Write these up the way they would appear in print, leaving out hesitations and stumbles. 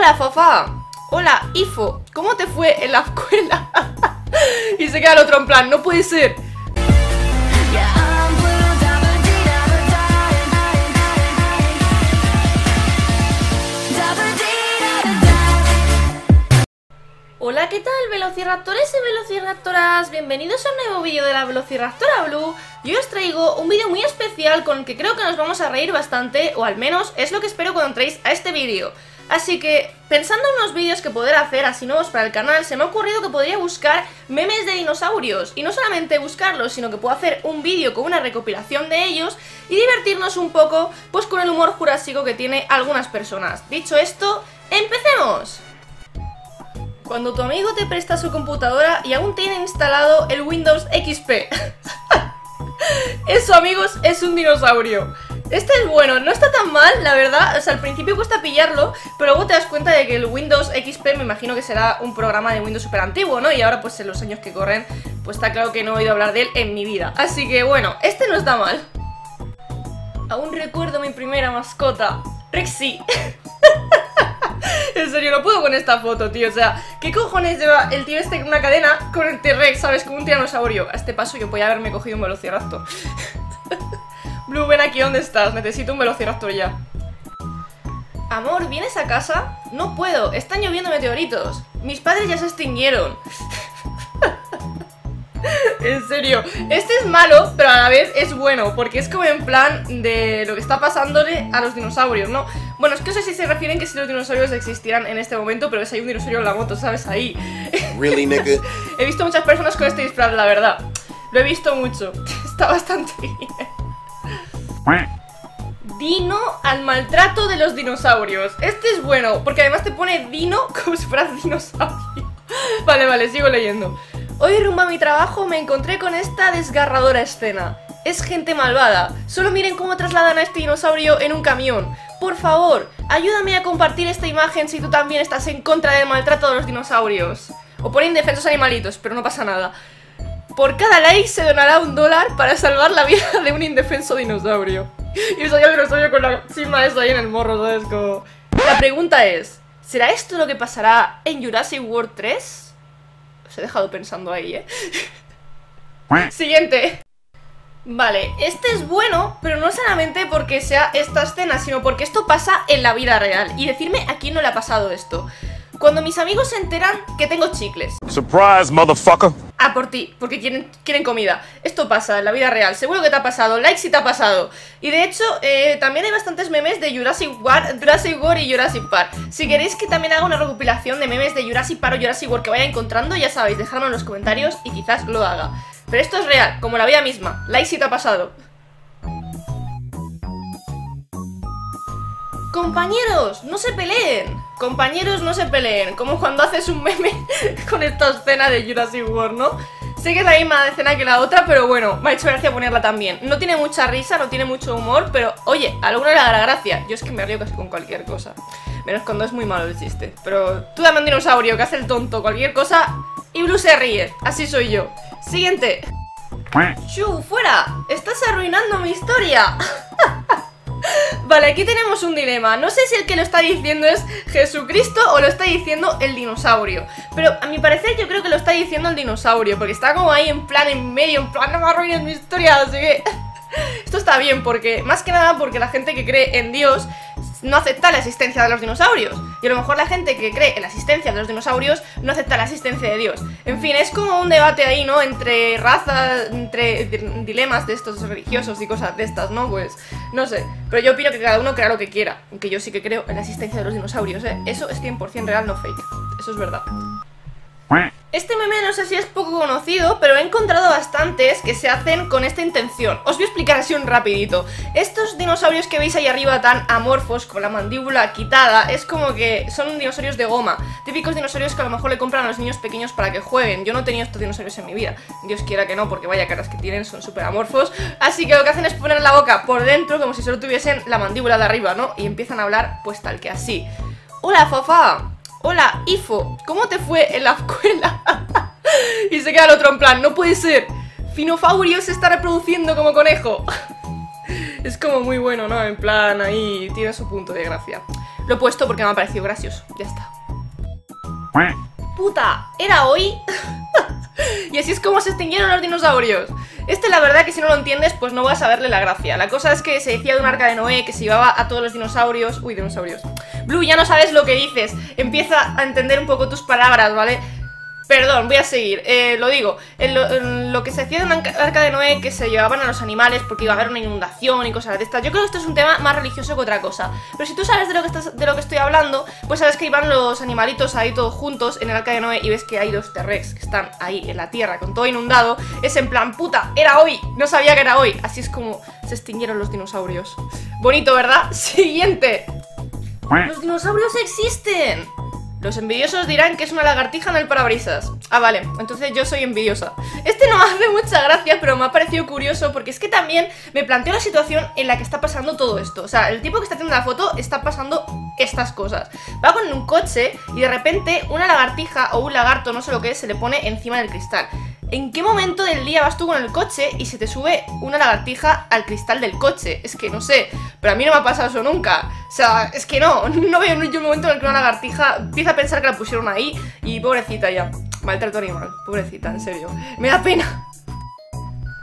Hola, Fafá. Hola, Ifo. ¿Cómo te fue en la escuela? Y se queda el otro en plan, no puede ser. Hola, ¿qué tal, velociraptores y velociraptoras? Bienvenidos a un nuevo vídeo de la Velociraptora Blue. Yo os traigo un vídeo muy especial con el que creo que nos vamos a reír bastante, o al menos es lo que espero cuando entréis a este vídeo. Así que, pensando en unos vídeos que poder hacer así nuevos para el canal, se me ha ocurrido que podría buscar memes de dinosaurios. Y no solamente buscarlos, sino que puedo hacer un vídeo con una recopilación de ellos y divertirnos un poco, pues con el humor jurásico que tiene algunas personas. Dicho esto, ¡empecemos! Cuando tu amigo te presta su computadora y aún tiene instalado el Windows XP. Eso, amigos, es un dinosaurio. Este es bueno, no está tan mal, la verdad, o sea, al principio cuesta pillarlo, pero luego te das cuenta de que el Windows XP me imagino que será un programa de Windows súper antiguo, ¿no? Y ahora pues en los años que corren, pues está claro que no he oído hablar de él en mi vida. Así que bueno, este no está mal. Aún recuerdo mi primera mascota, Rexy. En serio, no puedo con esta foto, tío, o sea, ¿qué cojones lleva el tío este con una cadena con el T-Rex, sabes? Como un tiranosaurio. A este paso yo podía haberme cogido un velociraptor. Blue, ven aquí, ¿dónde estás? Necesito un velociraptor ya. Amor, ¿vienes a casa? No puedo, están lloviendo meteoritos. Mis padres ya se extinguieron. En serio, este es malo, pero a la vez es bueno, porque es como en plan de lo que está pasándole a los dinosaurios, ¿no? Bueno, es que no sé si se refieren que si los dinosaurios existieran en este momento, pero es hay un dinosaurio en la moto, ¿sabes? Ahí. Really, nigga. He visto muchas personas con este disfraz, la verdad. Lo he visto mucho. Está bastante bien. Dino al maltrato de los dinosaurios. Este es bueno, porque además te pone dino como si fueras dinosaurio. Vale, vale, sigo leyendo. Hoy rumbo a mi trabajo me encontré con esta desgarradora escena. Es gente malvada. Solo miren cómo trasladan a este dinosaurio en un camión. Por favor, ayúdame a compartir esta imagen si tú también estás en contra del maltrato de los dinosaurios. O por indefensos animalitos, pero no pasa nada. Por cada like se donará $1 para salvar la vida de un indefenso dinosaurio. Y salía el dinosaurio con la cima esa ahí en el morro, ¿sabes? Como... La pregunta es, ¿será esto lo que pasará en Jurassic World 3? Os he dejado pensando ahí, ¿eh? Siguiente. Vale, este es bueno, pero no solamente porque sea esta escena, sino porque esto pasa en la vida real. Y decirme a quién no le ha pasado esto. Cuando mis amigos se enteran que tengo chicles. Surprise, motherfucker. Ah, por ti, porque quieren comida. Esto pasa en la vida real, seguro que te ha pasado. Like si te ha pasado. Y de hecho, también hay bastantes memes de Jurassic World y Jurassic Park. Si queréis que también haga una recopilación de memes de Jurassic Park o Jurassic World que vaya encontrando, ya sabéis, dejadme en los comentarios y quizás lo haga. Pero esto es real, como la vida misma. Like si te ha pasado. Compañeros, no se peleen. Compañeros, no se peleen. Como cuando haces un meme con esta escena de Jurassic World, ¿no? Sé que es la misma escena que la otra, pero bueno, me ha hecho gracia ponerla también. No tiene mucha risa, no tiene mucho humor, pero oye, a alguno le dará gracia. Yo es que me río casi con cualquier cosa. Menos cuando es muy malo el chiste. Pero tú dame un dinosaurio que hace el tonto, cualquier cosa, y Blue se ríe. Así soy yo. Siguiente. Shu, fuera. Estás arruinando mi historia. Vale, aquí tenemos un dilema. No sé si el que lo está diciendo es Jesucristo o lo está diciendo el dinosaurio. Pero a mi parecer yo creo que lo está diciendo el dinosaurio, porque está como ahí en plan en medio, en plan no me arruines mi historia, así que... Esto está bien, porque más que nada porque la gente que cree en Dios no acepta la existencia de los dinosaurios. Y a lo mejor la gente que cree en la existencia de los dinosaurios no acepta la existencia de Dios. En fin, es como un debate ahí, ¿no? Entre razas, entre dilemas de estos religiosos y cosas de estas, ¿no? Pues, no sé. Pero yo opino que cada uno crea lo que quiera. Aunque yo sí que creo en la existencia de los dinosaurios, ¿eh? Eso es 100% real, no fake. Eso es verdad. Este meme no sé si es poco conocido, pero he encontrado bastantes que se hacen con esta intención. Os voy a explicar así un rapidito. Estos dinosaurios que veis ahí arriba tan amorfos, con la mandíbula quitada, es como que son dinosaurios de goma. Típicos dinosaurios que a lo mejor le compran a los niños pequeños para que jueguen. Yo no he tenido estos dinosaurios en mi vida. Dios quiera que no, porque vaya caras que tienen, son súper amorfos. Así que lo que hacen es poner la boca por dentro como si solo tuviesen la mandíbula de arriba, ¿no? Y empiezan a hablar pues tal que así. Hola, Fafá. Hola, Ifo, ¿cómo te fue en la escuela? Y se queda el otro en plan, no puede ser. Finofaurio se está reproduciendo como conejo. Es como muy bueno, ¿no? En plan, ahí tiene su punto de gracia. Lo he puesto porque me ha parecido gracioso. Ya está. ¡Puta! ¿Era hoy? Y así es como se extinguieron los dinosaurios. La verdad que si no lo entiendes, pues no vas a verle la gracia. La cosa es que se decía de un arca de Noé que se llevaba a todos los dinosaurios. Uy, dinosaurios. Blue, ya no sabes lo que dices. Empieza a entender un poco tus palabras, ¿vale? Perdón, voy a seguir. Lo digo, en lo que se decía de un arca de Noé que se llevaban a los animales porque iba a haber una inundación y cosas de estas. Yo creo que esto es un tema más religioso que otra cosa. Pero si tú sabes de lo que estoy hablando, pues sabes que iban los animalitos ahí todos juntos en el arca de Noé y ves que hay los T-Rex que están ahí en la tierra con todo inundado. Es en plan, puta, era hoy, no sabía que era hoy. Así es como se extinguieron los dinosaurios. Bonito, ¿verdad? Siguiente. Los dinosaurios existen. Los envidiosos dirán que es una lagartija en el parabrisas. Ah, vale, entonces yo soy envidiosa. No hace mucha gracia, pero me ha parecido curioso porque es que también me planteo la situación en la que está pasando todo esto. O sea, el tipo que está haciendo la foto está pasando estas cosas. Va con un coche y de repente una lagartija o un lagarto, no sé lo que es, se le pone encima del cristal. ¿En qué momento del día vas tú con el coche y se te sube una lagartija al cristal del coche? Es que no sé, pero a mí no me ha pasado eso nunca. O sea, es que no veo ningún momento en el que una lagartija empieza a pensar que la pusieron ahí y pobrecita ya. Maltrato animal, pobrecita, en serio. Me da pena.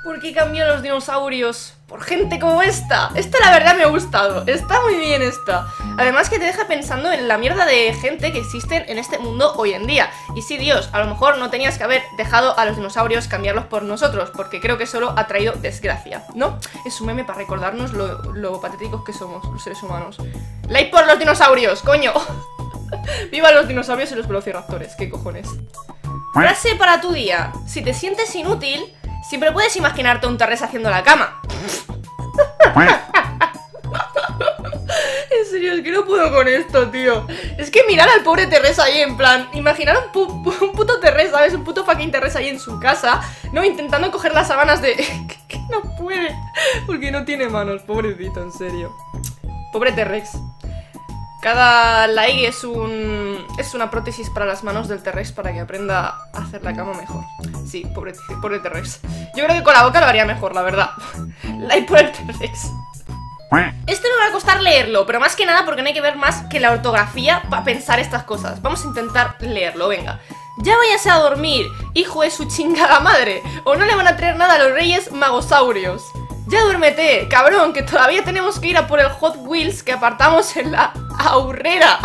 ¿Por qué cambian los dinosaurios? Por gente como esta. Esta la verdad me ha gustado. Está muy bien esta. Además que te deja pensando en la mierda de gente que existen en este mundo hoy en día. Y sí, Dios, a lo mejor no tenías que haber dejado a los dinosaurios cambiarlos por nosotros, porque creo que solo ha traído desgracia, ¿no? Es un meme para recordarnos lo patéticos que somos los seres humanos. ¡Like por los dinosaurios, coño! ¡Viva los dinosaurios y los velociraptores! ¿Qué cojones? Frase para tu día. Si te sientes inútil, siempre puedes imaginarte un T-Rex haciendo la cama. En serio, es que no puedo con esto, tío. Es que mirar al pobre T-Rex ahí en plan, imaginar un puto T-Rex, ¿sabes? Un puto fucking T-Rex ahí en su casa, ¿no? Intentando coger las sábanas de... que no puede, porque no tiene manos, pobrecito, en serio. Pobre T-Rex. Cada like es una prótesis para las manos del T-Rex para que aprenda a hacer la cama mejor. Sí, pobre T-Rex. Yo creo que con la boca lo haría mejor, la verdad. Like por el T-Rex. Esto no me va a costar leerlo, pero más que nada porque no hay que ver más que la ortografía para pensar estas cosas. Vamos a intentar leerlo, venga. Ya váyase a dormir, hijo de su chingada madre, o no le van a traer nada a los reyes magosaurios. Ya duérmete, cabrón, que todavía tenemos que ir a por el Hot Wheels que apartamos en la aurrera.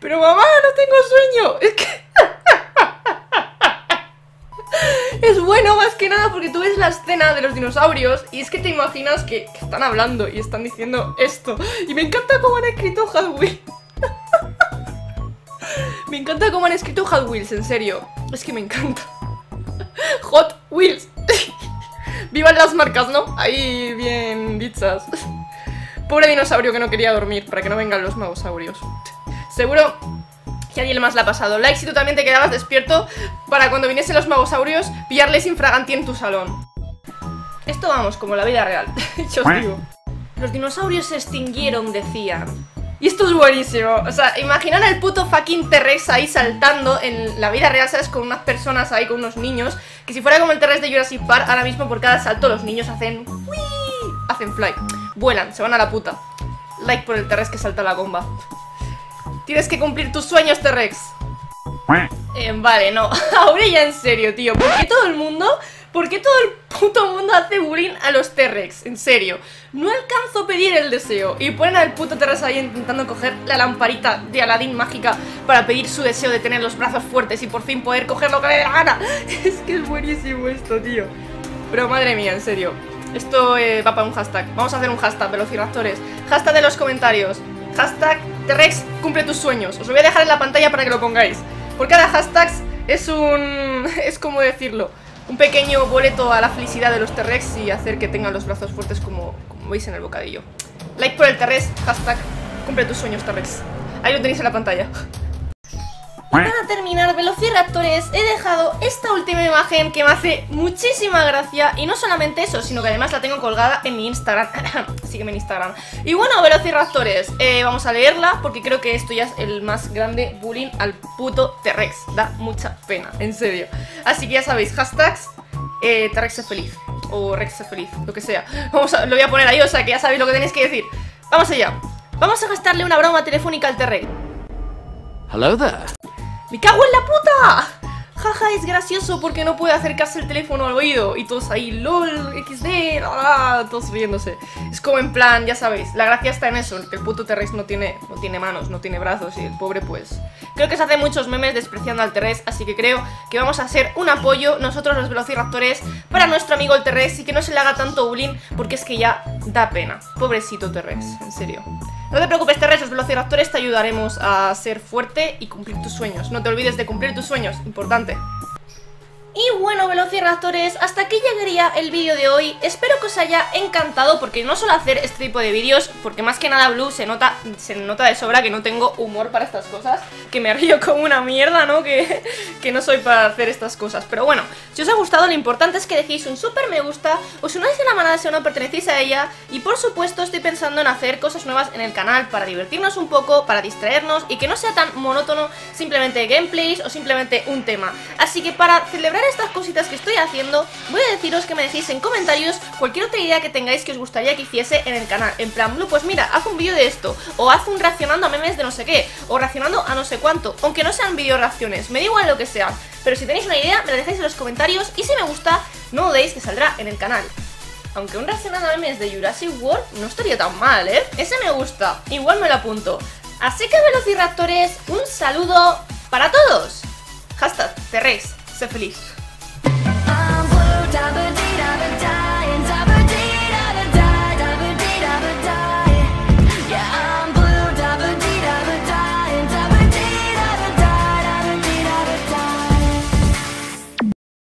Pero mamá, no tengo sueño. Es que... es bueno más que nada porque tú ves la escena de los dinosaurios y es que te imaginas que están hablando y están diciendo esto. Y me encanta cómo han escrito Hot Wheels. Me encanta cómo han escrito Hot Wheels, en serio. Es que me encanta. Hot Wheels. ¡Vivan las marcas!, ¿no? Ahí bien dichas. Pobre dinosaurio que no quería dormir, para que no vengan los magosaurios. Seguro que a alguien más le ha pasado. Like si tú también te quedabas despierto para cuando viniesen los magosaurios, pillarles infraganti en tu salón. Esto vamos, como la vida real. Yo os digo. Los dinosaurios se extinguieron, decían. Y esto es buenísimo, o sea, imaginar al puto fucking T-Rex ahí saltando en la vida real, ¿sabes? Con unas personas ahí, con unos niños, que si fuera como el T-Rex de Jurassic Park, ahora mismo por cada salto los niños hacen... ¡Wii! Hacen fly, vuelan, se van a la puta. Like por el T-Rex que salta la bomba. Tienes que cumplir tus sueños, T-Rex. Vale, no, ahora ya en serio, tío, ¿por qué todo el mundo... ¿Por qué todo el puto mundo hace bullying a los T-Rex? En serio. No alcanzo a pedir el deseo. Y ponen al puto T-Rex ahí intentando coger la lamparita de Aladdin mágica para pedir su deseo de tener los brazos fuertes y por fin poder coger lo que le dé la gana. Es que es buenísimo esto, tío. Pero madre mía, en serio. Esto va para un hashtag. Vamos a hacer un hashtag, velociraptores. Hashtag de los comentarios. Hashtag T-Rex cumple tus sueños. Os lo voy a dejar en la pantalla para que lo pongáis. Por cada hashtag es un... es como decirlo... un pequeño boleto a la felicidad de los T-Rex y hacer que tengan los brazos fuertes como veis en el bocadillo. Like por el T-Rex, hashtag cumple tus sueños, T-Rex. Ahí lo tenéis en la pantalla. Y para terminar, velociraptores, he dejado esta última imagen que me hace muchísima gracia. Y no solamente eso, sino que además la tengo colgada en mi Instagram. Sígueme en Instagram. Y bueno, velociraptores, vamos a leerla porque creo que esto ya es el más grande bullying al puto T-Rex. Da mucha pena, en serio. Así que ya sabéis, hashtags T-Rex es feliz o Rex es feliz, lo que sea. Lo voy a poner ahí, o sea que ya sabéis lo que tenéis que decir. Vamos allá. Vamos a gastarle una broma telefónica al Terrell. Hello there. ¡Me cago en la puta! Jaja, es gracioso porque no puede acercarse el teléfono al oído. Y todos ahí, lol, xd, todos riéndose. Es como en plan, ya sabéis, la gracia está en eso, que el puto Terrell no tiene manos, no tiene brazos. Y el pobre pues... Creo que se hacen muchos memes despreciando al Terrell, así que creo que vamos a hacer un apoyo, nosotros los velociraptores, para nuestro amigo el Terrell. Y que no se le haga tanto bullying, porque es que ya da pena. Pobrecito Terrell, en serio. No te preocupes, Terrell, los velociraptores te ayudaremos a ser fuerte y cumplir tus sueños. No te olvides de cumplir tus sueños, importante. Y bueno, velociraptores, hasta aquí llegaría el vídeo de hoy. Espero que os haya encantado, porque no suelo hacer este tipo de vídeos, porque más que nada Blue se nota de sobra que no tengo humor para estas cosas, que me río como una mierda, ¿no? Que no soy para hacer estas cosas. Pero bueno, si os ha gustado, lo importante es que dejéis un super me gusta, os unáis a la manada si aún no pertenecéis a ella, y por supuesto estoy pensando en hacer cosas nuevas en el canal para divertirnos un poco, para distraernos, y que no sea tan monótono simplemente gameplays o simplemente un tema. Así que para celebrar estas cositas que estoy haciendo, voy a deciros que me decís en comentarios cualquier otra idea que tengáis que os gustaría que hiciese en el canal. En plan, Blue, pues mira, haz un vídeo de esto, o haz un reaccionando a memes de no sé qué, o reaccionando a no sé cuánto, aunque no sean vídeo reacciones, me da igual lo que sea. Pero si tenéis una idea, me la dejáis en los comentarios, y si me gusta, no dudéis que saldrá en el canal. Aunque un reaccionando a memes de Jurassic World no estaría tan mal, ¿eh? Ese me gusta, igual me lo apunto. Así que velociraptores, un saludo para todos. Hashtag Terrell. Sé feliz.